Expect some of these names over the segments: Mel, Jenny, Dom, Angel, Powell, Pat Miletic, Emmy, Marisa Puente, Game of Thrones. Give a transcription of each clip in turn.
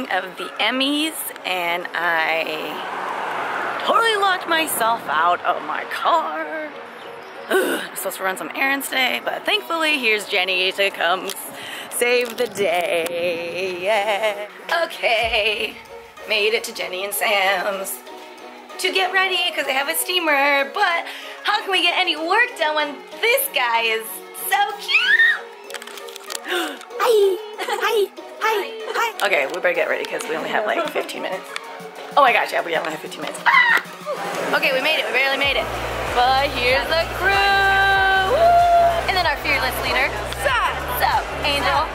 morning of the Emmys, and I totally locked myself out of my car. Ugh, I'm supposed to run some errands today, but thankfully here's Jenny to come save the day. Yeah. Okay, made it to Jenny and Sam's to get ready because they have a steamer, but how can we get any work done when this guy is so cute? Hi, hi, hi, hi. Okay, we better get ready because we only have like 15 minutes. Oh my gosh, yeah, we only have 15 minutes. Ah! Okay, we made it, we barely made it. But here's the crew. Woo! And then our fearless leader. What's up, Angel?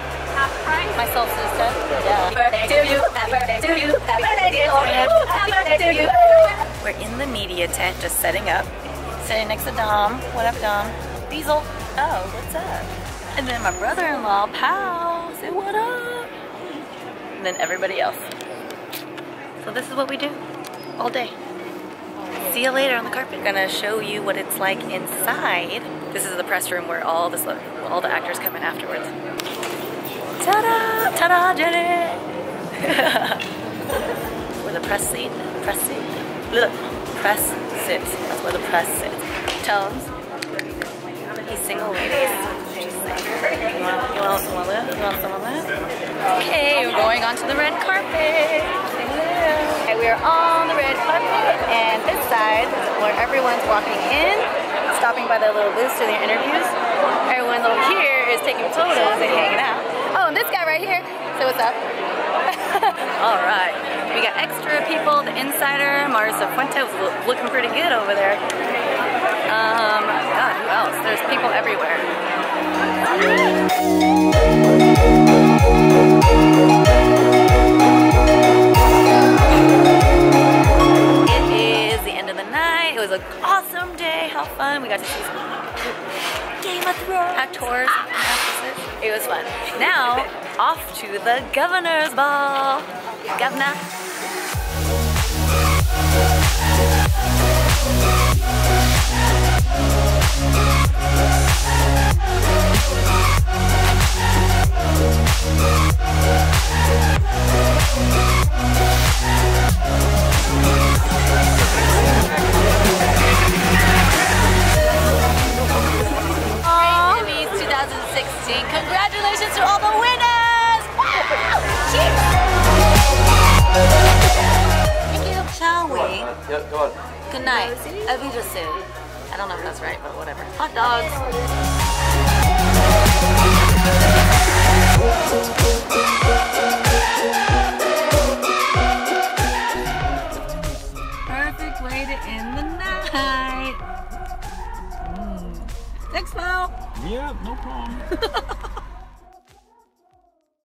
My soul sister. Yeah. Happy birthday to you, happy birthday to you, happy birthday to you, happy birthday to you. We're in the media tent just setting up. Sitting next to Dom. What up, Dom? Diesel. Oh, what's up? And then my brother-in-law, Powell. Say what up? And then everybody else. So this is what we do all day. See you later on the carpet. I'm gonna show you what it's like inside. This is the press room where all the actors come in afterwards. Ta-da! Ta-da, Jenny! Where the press sits. That's where the press sits. Tones. He's single, ladies. You want someone left? You want someone left? Okay, we're going onto the red carpet. Okay, we are on the red carpet, and this side where everyone's walking in, stopping by their little booths to their interviews. Everyone over here is taking photos and hanging out. Oh, and this guy right here. So what's up? All right. We got extra people. The insider, Marisa Puente, was looking pretty good over there. God, who else? There's people everywhere. It was an awesome day. How fun. We got to see some Game of Thrones actors. It was fun. Now, off to the governor's ball. Governor. Congratulations to all the winners! Wow! Cheers! Thank you. Shall we? Yep, go on. Good night. I don't know if that's right, but whatever. Hot dogs. Perfect way to end the night. Thanks, Mel. Yeah, no problem.